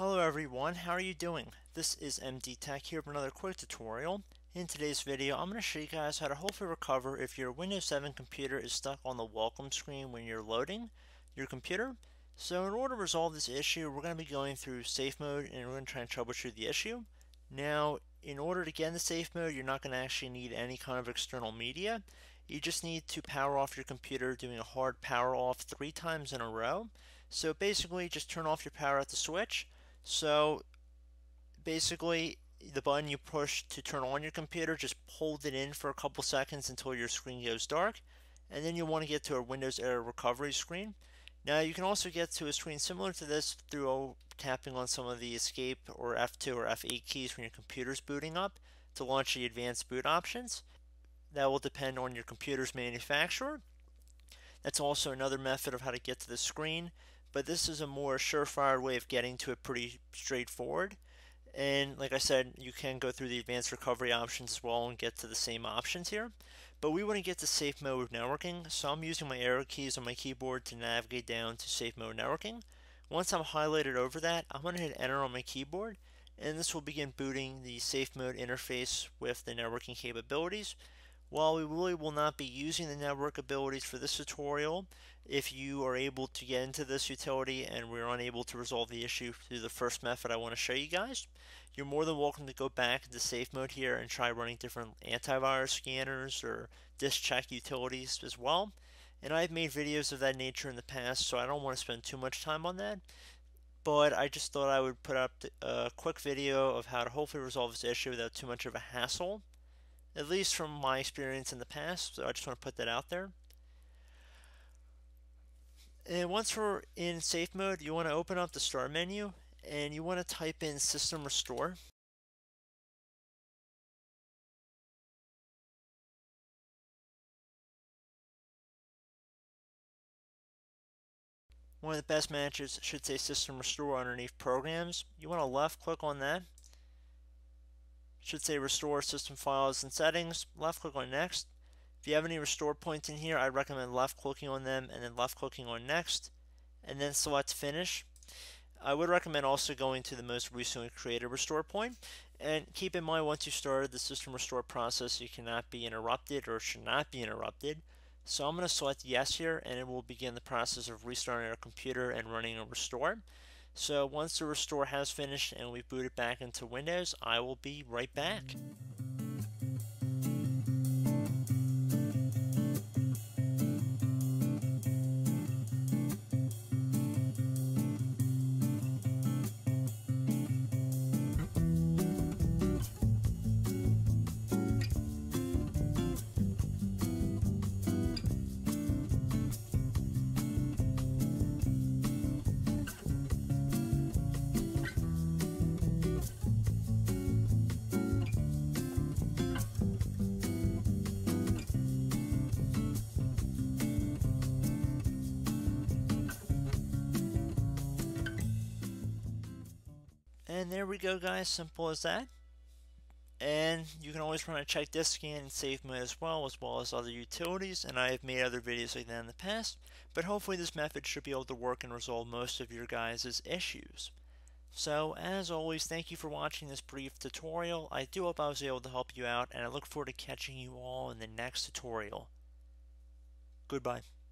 Hello everyone, how are you doing? This is MD Tech here with another quick tutorial. In today's video, I'm going to show you guys how to hopefully recover if your Windows 7 computer is stuck on the welcome screen when you're loading your computer. So in order to resolve this issue, we're going to be going through safe mode and we're going to try and troubleshoot the issue. Now, in order to get into safe mode, you're not going to actually need any kind of external media. You just need to power off your computer doing a hard power off 3 times in a row. So basically, just turn off your power at the switch. So basically, the button you push to turn on your computer, just hold it in for a couple seconds until your screen goes dark, and then you want to get to a Windows error recovery screen. Now you can also get to a screen similar to this through tapping on some of the escape or F2 or F8 keys when your computer's booting up to launch the advanced boot options. That will depend on your computer's manufacturer. That's also another method of how to get to the screen, but this is a more surefire way of getting to it, pretty straightforward. And like I said, you can go through the advanced recovery options as well and get to the same options here. But we want to get to safe mode with networking, so I'm using my arrow keys on my keyboard to navigate down to safe mode networking. Once I'm highlighted over that, I'm going to hit enter on my keyboard, and this will begin booting the safe mode interface with the networking capabilities. While we really will not be using the network abilities for this tutorial, if you are able to get into this utility and we're unable to resolve the issue through the first method I want to show you guys, you're more than welcome to go back into safe mode here and try running different antivirus scanners or disk check utilities as well. And I've made videos of that nature in the past, so I don't want to spend too much time on that. But I just thought I would put up a quick video of how to hopefully resolve this issue without too much of a hassle, at least from my experience in the past, so I just want to put that out there. And once we're in safe mode, you want to open up the start menu and you want to type in system restore. One of the best matches should say system restore underneath programs. You want to left click on that. Should say restore system files and settings. Left click on next. If you have any restore points in here, I recommend left clicking on them and then left clicking on next, and then select finish. I would recommend also going to the most recently created restore point, and keep in mind once you started the system restore process, you cannot be interrupted or should not be interrupted. So I'm going to select yes here, and it will begin the process of restarting our computer and running a restore. So once the restore has finished and we boot it back into Windows, I will be right back. And there we go guys, simple as that. And you can always run a check disk scan in safe mode as well as other utilities, and I have made other videos like that in the past, but hopefully this method should be able to work and resolve most of your guys' issues. So as always, thank you for watching this brief tutorial. I do hope I was able to help you out, and I look forward to catching you all in the next tutorial. Goodbye.